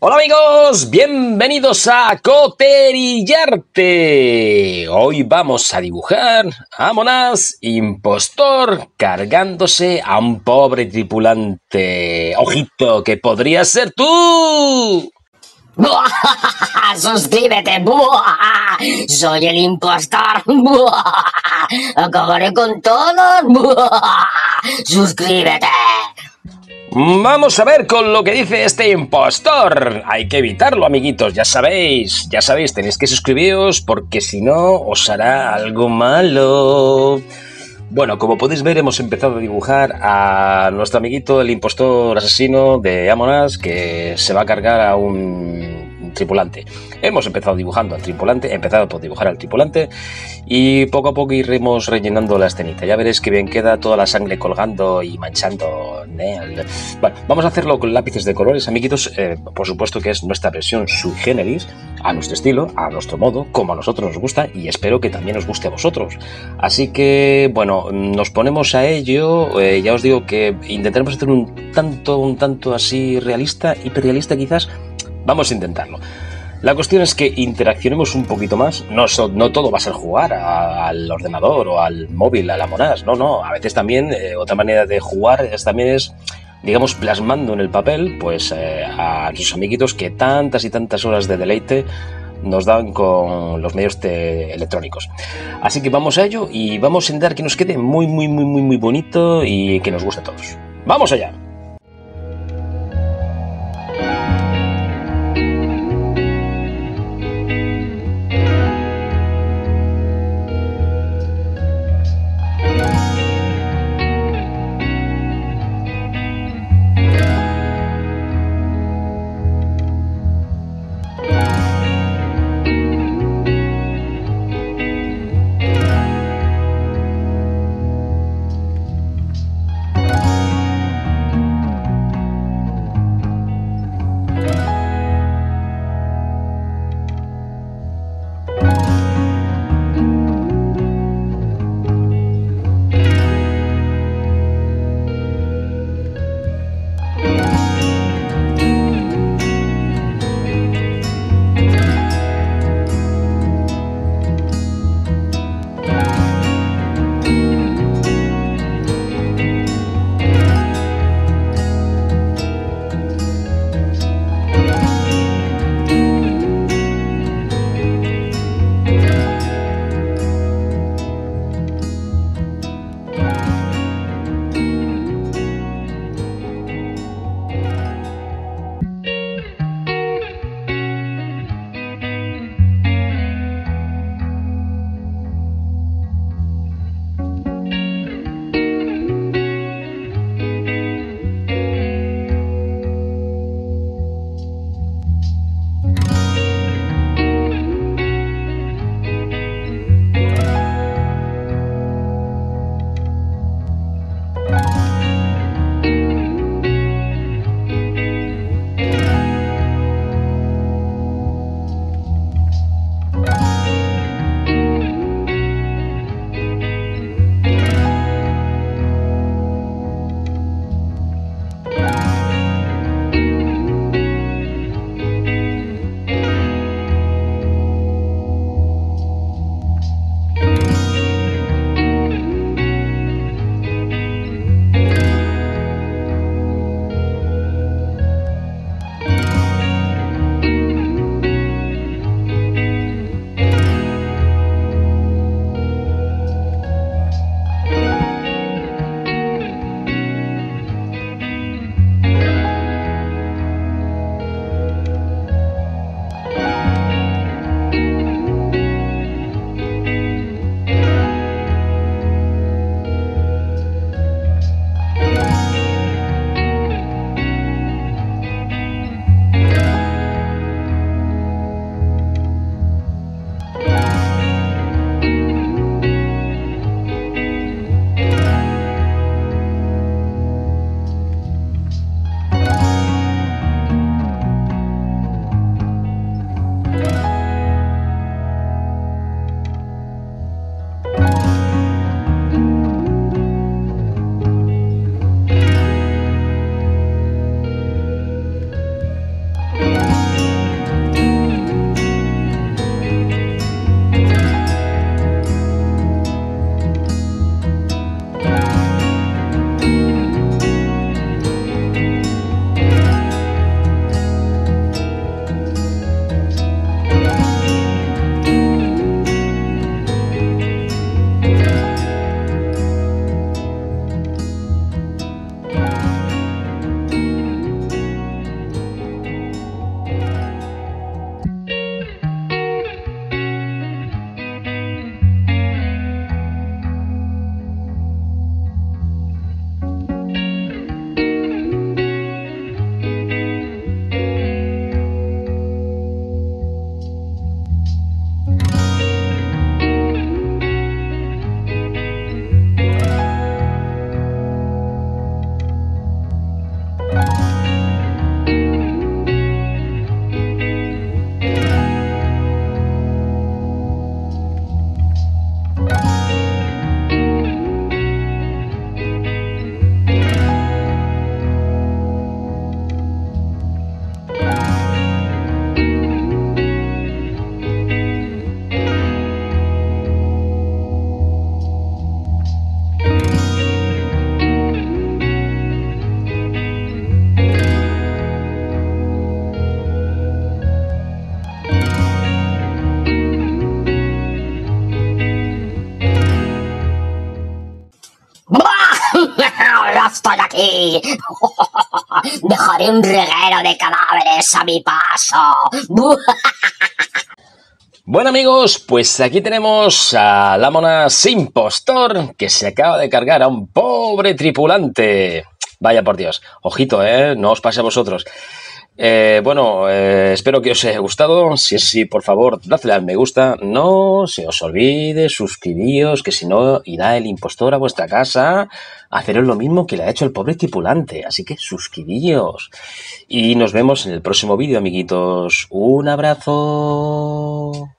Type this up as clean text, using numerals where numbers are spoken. Hola amigos, bienvenidos a Coterillarte. Hoy vamos a dibujar a Among Us, impostor, cargándose a un pobre tripulante. ¡Ojito, que podría ser tú! ¡Suscríbete! ¡Soy el impostor! ¡Acabaré con todos! ¡Suscríbete! Vamos a ver con lo que dice este impostor. Hay que evitarlo, amiguitos, ya sabéis, tenéis que suscribiros porque si no os hará algo malo. Bueno, como podéis ver, hemos empezado a dibujar a nuestro amiguito, el impostor asesino de Among Us, que se va a cargar a un tripulante. Hemos empezado dibujando al tripulante, y poco a poco iremos rellenando la escenita. Ya veréis que bien queda toda la sangre colgando y manchando. Bueno, vamos a hacerlo con lápices de colores, amiguitos. Por supuesto que es nuestra versión sui generis, a nuestro estilo, a nuestro modo, como a nosotros nos gusta, y espero que también os guste a vosotros. Así que, bueno, nos ponemos a ello. Ya os digo que intentaremos hacer un tanto así realista, hiperrealista quizás. Vamos a intentarlo. La cuestión es que interaccionemos un poquito más. No todo va a ser jugar al ordenador o al móvil, a la Among Us. No. A veces también otra manera de jugar es, digamos, plasmando en el papel pues a sus amiguitos que tantas y tantas horas de deleite nos dan con los medios electrónicos. Así que vamos a ello y vamos a intentar que nos quede muy bonito y que nos guste a todos. ¡Vamos allá! aquí. Dejaré un reguero de cadáveres a mi paso. Bueno amigos, pues aquí tenemos a la mona impostor que se acaba de cargar a un pobre tripulante. Vaya por Dios, ojito, no os pase a vosotros. Espero que os haya gustado. Si es así, por favor, dadle al me gusta. No se os olvide, suscribíos, que si no irá el impostor a vuestra casa a haceros lo mismo que le ha hecho el pobre tripulante. Así que suscribíos. Y nos vemos en el próximo vídeo, amiguitos. Un abrazo.